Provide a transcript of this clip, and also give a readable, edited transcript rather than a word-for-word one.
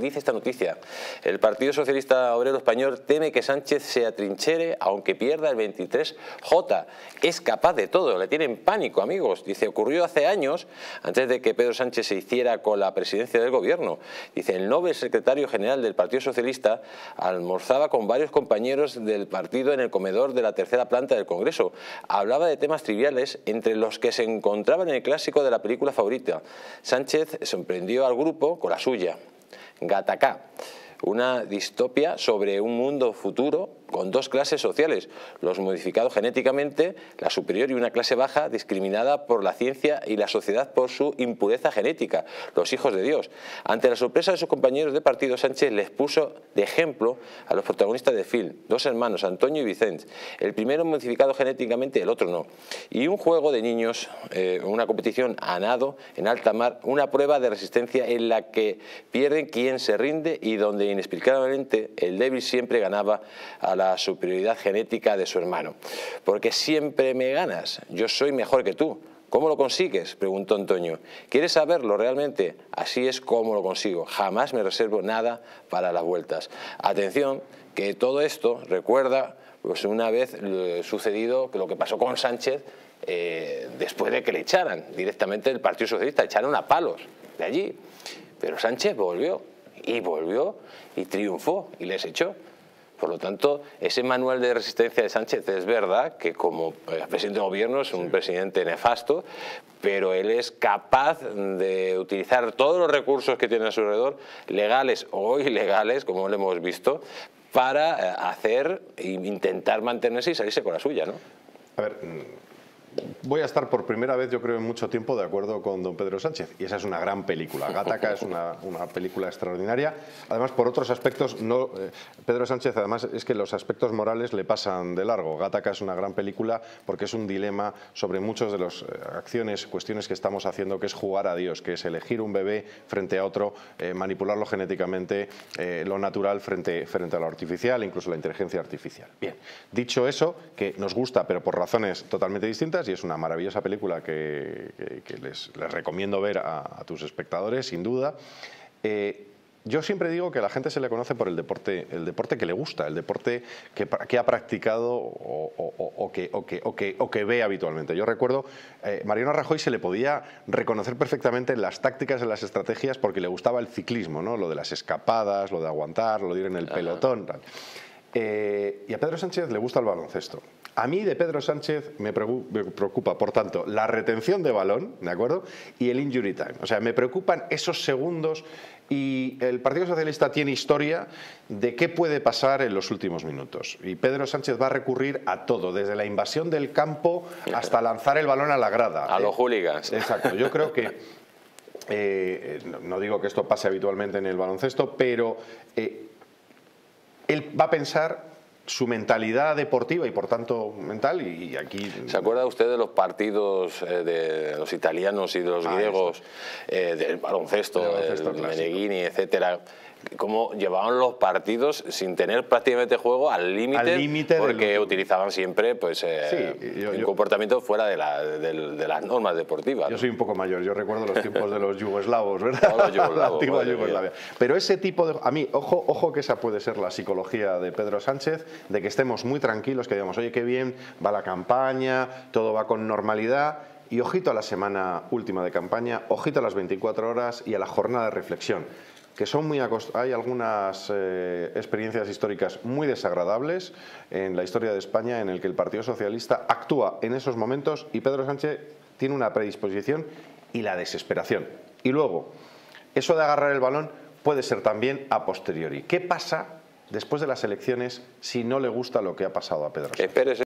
dice esta noticia: el Partido Socialista Obrero Español teme que Sánchez se atrinchera aunque pierda el 23J. Es capaz de todo, le tienen pánico, amigos. Dice, ocurrió hace años, antes de que Pedro Sánchez se hiciera con la presidencia del gobierno. Dice, el noble secretario general del Partido Socialista almorzaba con varios compañeros del partido en el comedor de la tercera planta del Congreso. Hablaba de temas triviales, entre los que se encontraban en el clásico de la película favorita. Sánchez sorprendió al grupo con la suya, Gattaca, una distopia sobre un mundo futuro con dos clases sociales, los modificados genéticamente, la superior, y una clase baja discriminada por la ciencia y la sociedad por su impureza genética, los hijos de Dios. Ante la sorpresa de sus compañeros de partido, Sánchez les puso de ejemplo a los protagonistas del film, dos hermanos, Antonio y Vicente, el primero modificado genéticamente, el otro no, y un juego de niños, una competición a nado en alta mar, una prueba de resistencia en la que pierden quien se rinde y donde inexplicablemente el débil siempre ganaba a la superioridad genética de su hermano. Porque siempre me ganas, yo soy mejor que tú. ¿Cómo lo consigues?, preguntó Antonio. ¿Quieres saberlo realmente? Así es como lo consigo. Jamás me reservo nada para las vueltas. Atención, que todo esto recuerda, pues, una vez sucedido lo que pasó con Sánchez, después de que le echaran directamente del Partido Socialista, echaron a palos de allí. Pero Sánchez volvió y triunfó y les echó. Por lo tanto, ese manual de resistencia de Sánchez, es verdad que como presidente de gobierno es un presidente nefasto, pero él es capaz de utilizar todos los recursos que tiene a su alrededor, legales o ilegales, como lo hemos visto, para hacer e intentar mantenerse y salirse con la suya, ¿no? A ver, voy a estar por primera vez, yo creo, en mucho tiempo de acuerdo con don Pedro Sánchez, y esa es una gran película. Gattaca es una película extraordinaria, además por otros aspectos no. Pedro Sánchez, además, es que los aspectos morales le pasan de largo. Gattaca es una gran película porque es un dilema sobre muchas de las acciones, cuestiones que estamos haciendo, que es jugar a Dios, que es elegir un bebé frente a otro, manipularlo genéticamente, lo natural frente a lo artificial, incluso la inteligencia artificial. Bien, dicho eso, que nos gusta pero por razones totalmente distintas, y es una maravillosa película que les recomiendo ver a tus espectadores, sin duda. Yo siempre digo que a la gente se le conoce por el deporte que le gusta, el deporte que ha practicado o que ve habitualmente. Yo recuerdo, Mariano Rajoy se le podía reconocer perfectamente en las tácticas, en las estrategias, porque le gustaba el ciclismo, ¿no? Lo de las escapadas, lo de aguantar, lo de ir en el pelotón, tal. Y a Pedro Sánchez le gusta el baloncesto. A mí de Pedro Sánchez me preocupa, por tanto, la retención de balón, ¿de acuerdo?, y el injury time. O sea, me preocupan esos segundos, y el Partido Socialista tiene historia de qué puede pasar en los últimos minutos. Y Pedro Sánchez va a recurrir a todo, desde la invasión del campo hasta lanzar el balón a la grada. A los hooligans. Exacto, yo creo que... no digo que esto pase habitualmente en el baloncesto, pero... él va a pensar su mentalidad deportiva y por tanto mental, y aquí... ¿Se acuerda usted de los partidos de los italianos y de los griegos, del baloncesto, del Meneghini, etcétera? Cómo llevaban los partidos sin tener prácticamente juego, al límite, porque utilizaban siempre, pues, sí, un comportamiento fuera de las normas deportivas. Yo soy un poco mayor, yo recuerdo los tiempos de los yugoslavos, ¿verdad? Los yugoslavos, la antigua Yugoslavia. Pero ese tipo de... A mí, ojo que esa puede ser la psicología de Pedro Sánchez, de que estemos muy tranquilos, que digamos, oye, qué bien, va la campaña, todo va con normalidad. Y ojito a la semana última de campaña, ojito a las 24 horas y a la jornada de reflexión, que son muy hay algunas experiencias históricas muy desagradables en la historia de España en el que el Partido Socialista actúa en esos momentos, y Pedro Sánchez tiene una predisposición y la desesperación. Y luego, eso de agarrar el balón puede ser también a posteriori. ¿Qué pasa después de las elecciones si no le gusta lo que ha pasado a Pedro Sánchez?